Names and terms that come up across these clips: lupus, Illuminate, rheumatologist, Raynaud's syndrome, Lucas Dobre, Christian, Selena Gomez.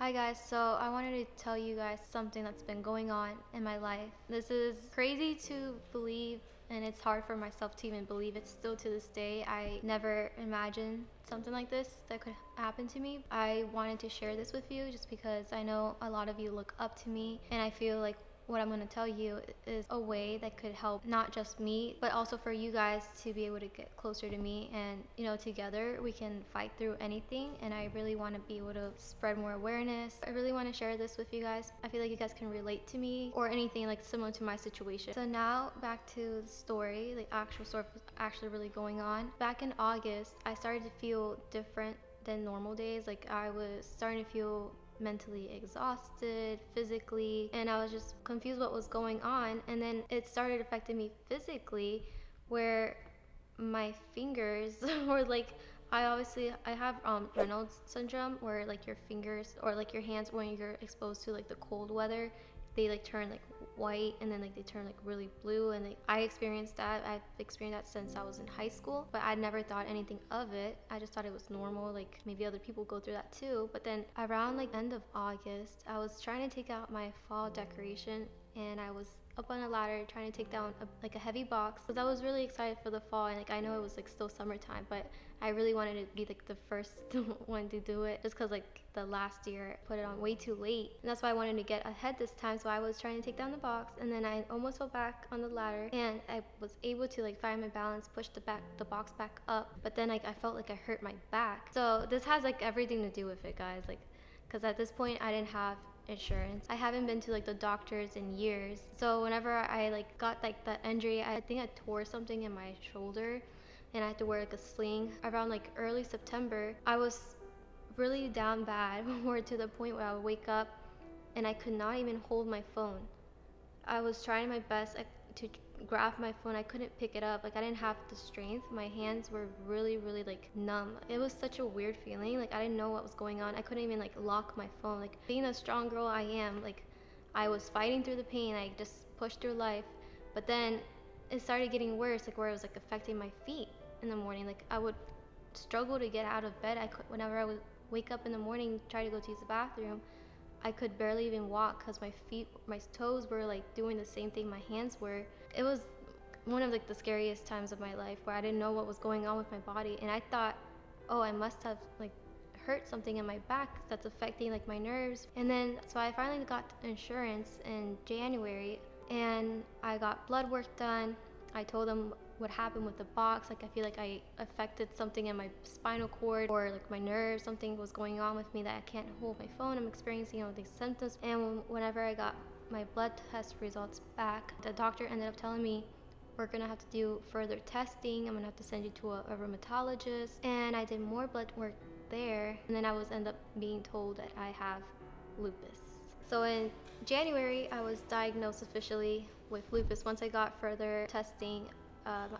Hi guys, so I wanted to tell you guys something that's been going on in my life. This is crazy to believe, and it's hard for myself to even believe it still to this day. I never imagined something like this that could happen to me. I wanted to share this with you just because I know a lot of you look up to me, and I feel like what I'm going to tell you is a way that could help not just me, but also for you guys to be able to get closer to me. And, you know, together we can fight through anything. And I really want to be able to spread more awareness. I really want to share this with you guys. I feel like you guys can relate to me or anything like similar to my situation. So now back to the story, the actual story was actually really going on. Back in August, I started to feel different than normal days. Like I was starting to feel mentally exhausted, physically, and I was just confused what was going on. And then it started affecting me physically, where my fingers were like, I have Raynaud's syndrome, where like your fingers or like your hands, when you're exposed to like the cold weather, they like turn like white, and then like they turn like really blue. And like, I've experienced that since I was in high school, but I never thought anything of it. I just thought it was normal, like maybe other people go through that too. But then around like end of August, I was trying to take out my fall decoration, and I was up on a ladder trying to take down like a heavy box, because I was really excited for the fall. And like I know it was like still summertime, but I really wanted to be like the first one to do it, just because like the last year I put it on way too late, and that's why I wanted to get ahead this time. So I was trying to take down the box, and then I almost fell back on the ladder, and I was able to like find my balance, push the box back up, but then like I felt like I hurt my back. So this has like everything to do with it, guys, like because at this point I didn't have insurance. I haven't been to like the doctors in years. So whenever I like got like the injury, I think I tore something in my shoulder, and I had to wear like a sling. Around like early September, I was really down bad, or to the point where I would wake up and I could not even hold my phone. I was trying my best to grab my phone. I couldn't pick it up. Like I didn't have the strength. My hands were really like numb. It was such a weird feeling. Like I didn't know what was going on. I couldn't even like lock my phone. Like being the strong girl I am, like I was fighting through the pain. I just pushed through life. But then it started getting worse, like where it was like affecting my feet in the morning. Like I would struggle to get out of bed. Whenever I would wake up in the morning, try to go to use the bathroom, I could barely even walk because my toes were like doing the same thing my hands were. It was one of like the scariest times of my life, where I didn't know what was going on with my body. And I thought, oh, I must have like hurt something in my back that's affecting like my nerves. And then, so I finally got insurance in January, and I got blood work done. I told them what happened with the box. Like I feel like I affected something in my spinal cord, or like my nerves. Something was going on with me that I can't hold my phone. I'm experiencing all these symptoms. And whenever I got my blood test results back, the doctor ended up telling me, we're gonna have to do further testing. I'm gonna have to send you to a rheumatologist. And I did more blood work there, and then I was end up being told that I have lupus. So in January, I was diagnosed officially with lupus. Once I got further testing,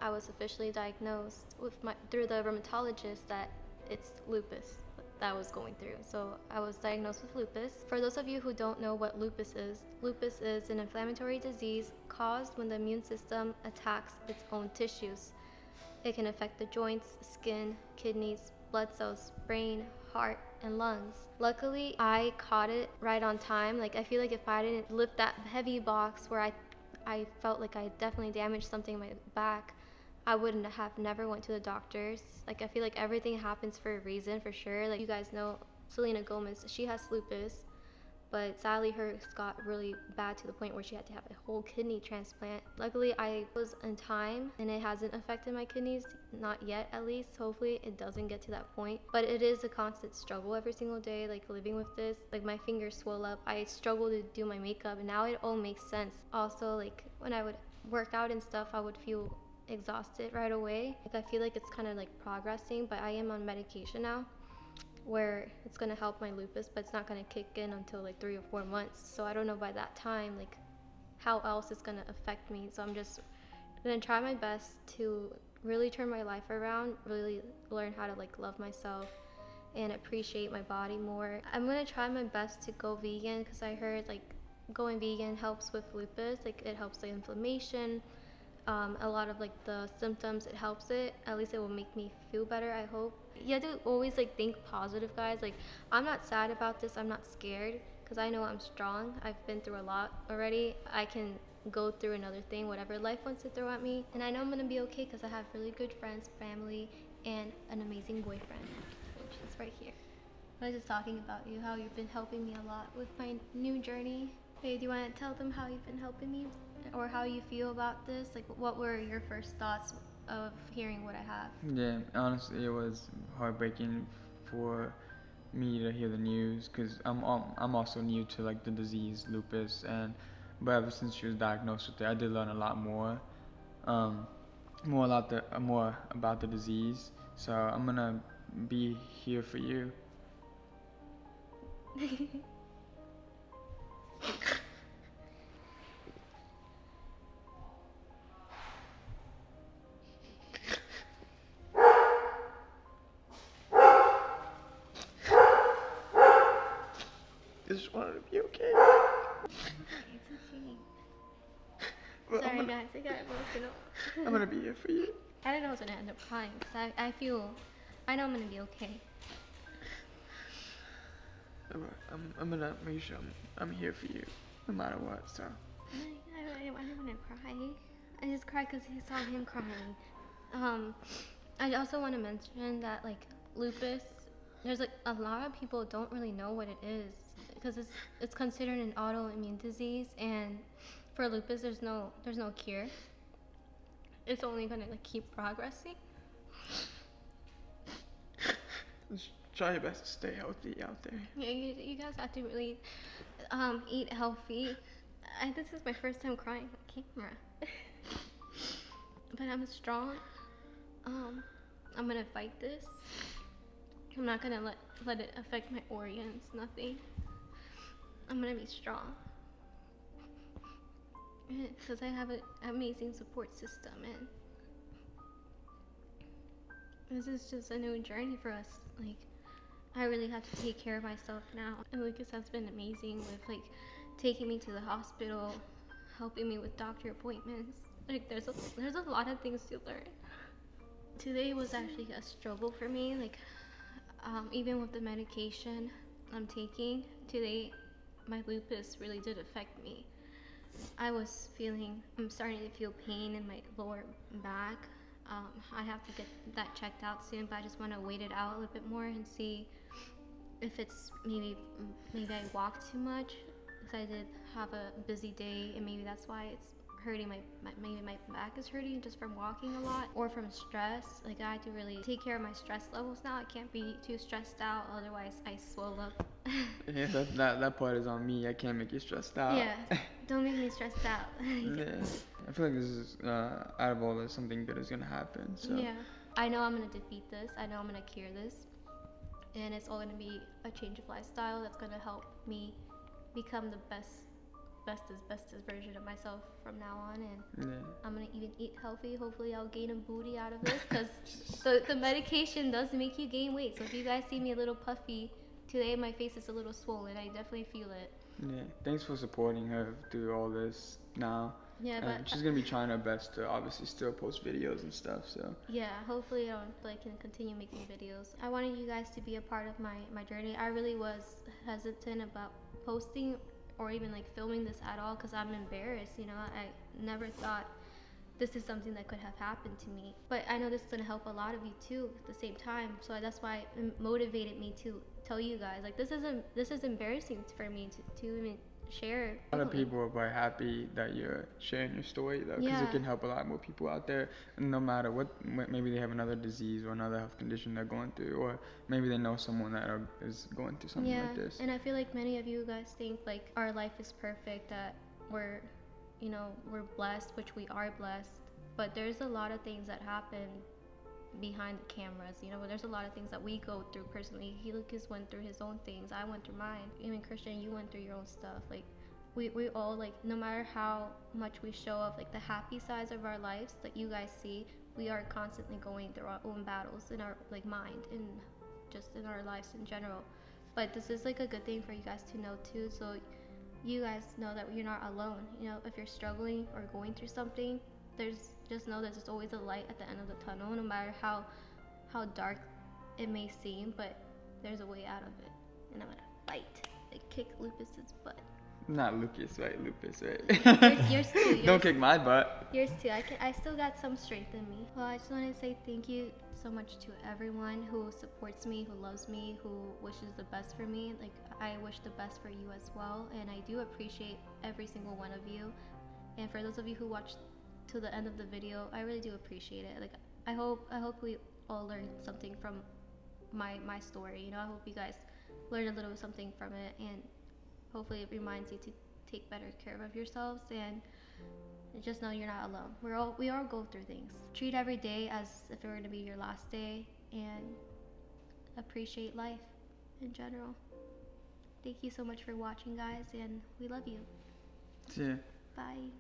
I was officially diagnosed with through the rheumatologist that it's lupus that I was going through. So I was diagnosed with lupus. For those of you who don't know what lupus is an inflammatory disease caused when the immune system attacks its own tissues. It can affect the joints, skin, kidneys, blood cells, brain, heart, and lungs. Luckily, I caught it right on time. Like I feel like if I didn't lift that heavy box, where I felt like I definitely damaged something in my back, I wouldn't have never went to the doctors. Like I feel like everything happens for a reason, for sure. Like you guys know Selena Gomez, she has lupus, but sadly hers got really bad to the point where she had to have a whole kidney transplant. Luckily I was in time, and it hasn't affected my kidneys, not yet at least. Hopefully it doesn't get to that point, but it is a constant struggle every single day, like living with this. Like my fingers swell up, I struggle to do my makeup, and now it all makes sense. Also, like when I would work out and stuff, I would feel exhausted right away. Like I feel like it's kind of like progressing, but I am on medication now, where it's going to help my lupus, but it's not going to kick in until like 3 or 4 months. So I don't know by that time like how else it's going to affect me. So I'm just going to try my best to really turn my life around, really learn how to like love myself and appreciate my body more. I'm going to try my best to go vegan, because I heard like going vegan helps with lupus, like it helps the inflammation. a lot of like the symptoms, it helps it. At least it will make me feel better, I hope. You have to always like think positive, guys. Like, I'm not sad about this, I'm not scared, because I know I'm strong. I've been through a lot already. I can go through another thing, whatever life wants to throw at me, and I know I'm gonna be okay because I have really good friends, family, and an amazing boyfriend, which is right here. I was just talking about you, how you've been helping me a lot with my new journey. Hey, do you want to tell them how you've been helping me, or how you feel about this? Like, what were your first thoughts of hearing what I have? Yeah, honestly, it was heartbreaking for me to hear the news, because I'm also new to like the disease, lupus, but ever since she was diagnosed with it, I did learn a lot more, more about the disease. So I'm gonna be here for you. Just wanted to be okay. Sorry guys, I got emotional. I'm gonna be here for you. I don't know what's gonna end up crying, because I know I'm gonna be okay. I'm gonna make sure I'm here for you, no matter what, so. I don't wanna cry. I just cried because I saw him crying. I also wanna mention that like lupus, there's like a lot of people don't really know what it is, because it's considered an autoimmune disease, and for lupus, there's no cure. It's only gonna like keep progressing. Just try your best to stay healthy out there. Yeah, you guys have to really eat healthy. This is my first time crying on camera, but I'm strong. I'm gonna fight this. I'm not gonna let it affect my organs. Nothing. I'm gonna be strong, because I have an amazing support system, and this is just a new journey for us. Like, I really have to take care of myself now, and Lucas has been amazing with like taking me to the hospital, helping me with doctor appointments. Like, there's a lot of things to learn. Today was actually a struggle for me, like even with the medication I'm taking today, my lupus really did affect me. I'm starting to feel pain in my lower back. I have to get that checked out soon, but I just want to wait it out a little bit more and see if it's maybe I walk too much, because I did have a busy day, and maybe that's why it's hurting. Maybe my back is hurting just from walking a lot, or from stress. Like, I have to really take care of my stress levels now. I can't be too stressed out, otherwise I swell up. Yeah, that part is on me. I can't make you stressed out. Yeah, don't make me stressed out. Yeah, I feel like this is out of all this, something good is gonna happen. So yeah, I know I'm gonna defeat this. I know I'm gonna cure this, and it's all gonna be a change of lifestyle that's gonna help me become the bestest version of myself from now on, and yeah. I'm gonna even eat healthy. Hopefully I'll gain a booty out of this, because the medication does make you gain weight. So if you guys see me a little puffy today, my face is a little swollen. I definitely feel it. Yeah, thanks for supporting her through all this now. Yeah, but she's gonna be trying her best to obviously still post videos and stuff, so yeah, hopefully I can continue making videos. I wanted you guys to be a part of my journey. I really was hesitant about posting or even like filming this at all, because I'm embarrassed, you know. I never thought this is something that could have happened to me, but I know this is gonna help a lot of you too at the same time. So that's why it motivated me to tell you guys, like, this is embarrassing for me to even share. A lot of people are very happy that you're sharing your story, though, because yeah, it can help a lot more people out there. And no matter what, maybe they have another disease or another health condition they're going through, or maybe they know someone that is going through something like this. And I feel like many of you guys think like our life is perfect, that we're blessed, which we are blessed, but there's a lot of things that happen behind the cameras, you know. There's a lot of things that we go through personally. Lucas went through his own things, I went through mine, even Christian, you went through your own stuff. Like, we all, like, no matter how much we show off like the happy sides of our lives that you guys see, we are constantly going through our own battles in our like mind and just in our lives in general. But this is like a good thing for you guys to know too, so you guys know that you're not alone. You know, if you're struggling or going through something, there's just know that there's always a light at the end of the tunnel, no matter how dark it may seem, but there's a way out of it. And I'm gonna fight and kick Lucas's butt. Not Lucas, right? Lupus, right? Yours too. Yours. Don't kick my butt. Yours too. I still got some strength in me. Well, I just want to say thank you so much to everyone who supports me, who loves me, who wishes the best for me. Like, I wish the best for you as well, and I do appreciate every single one of you. And for those of you who watched to the end of the video, I really do appreciate it. Like, I hope we all learned something from my story. You know, I hope you guys learned a little something from it, and hopefully it reminds you to take better care of yourselves, and just know you're not alone. We all go through things. Treat every day as if it were to be your last day, and appreciate life in general. Thank you so much for watching, guys, and we love you. See ya. Bye.